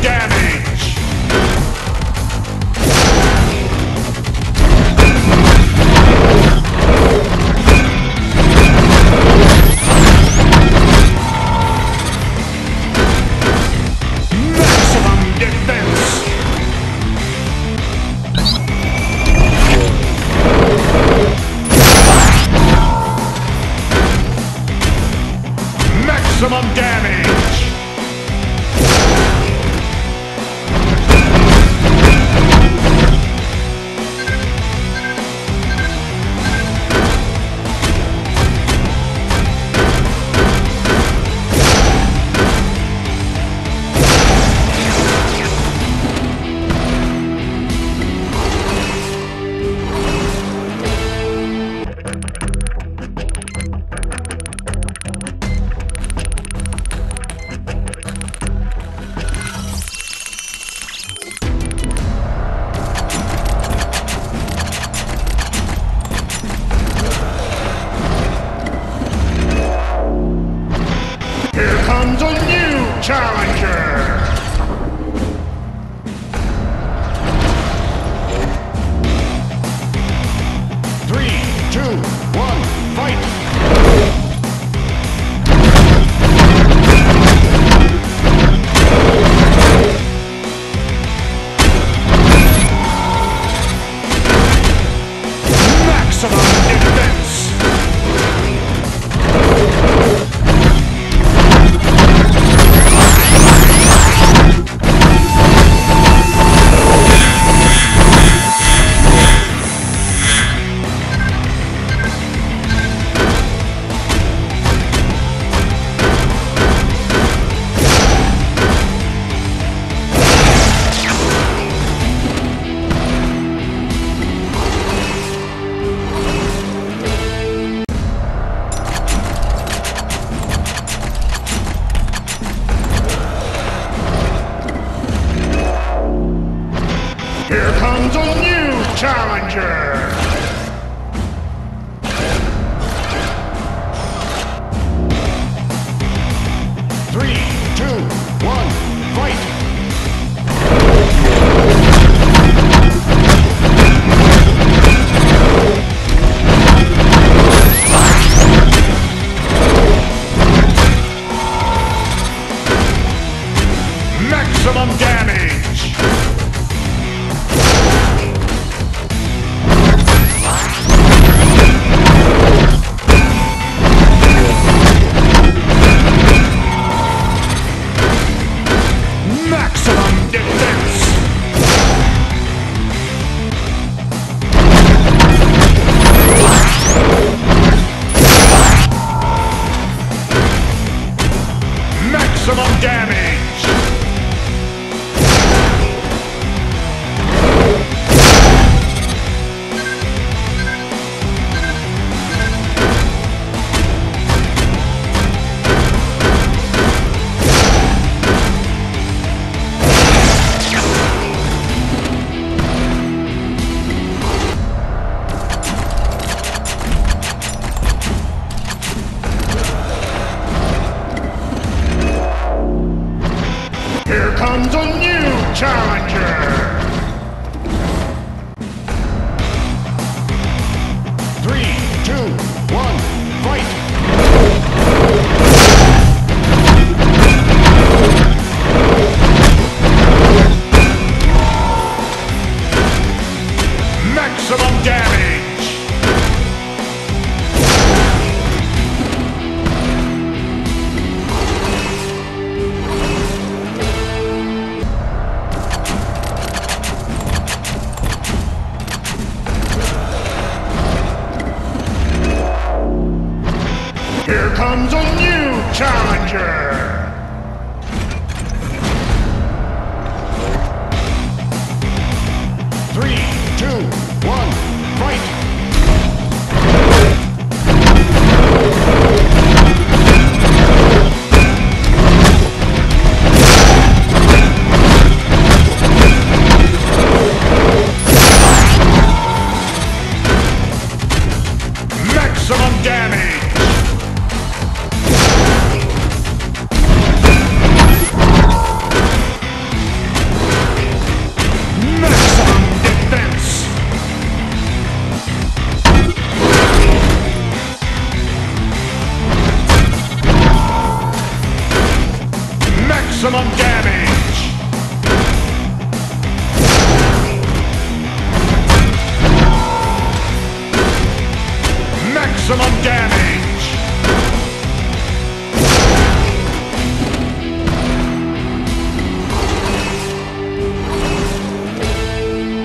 Maximum damage! Maximum damage! Comes a new challenger! Three, two, one, fight! Maximum damage! maximum damage. Maximum damage.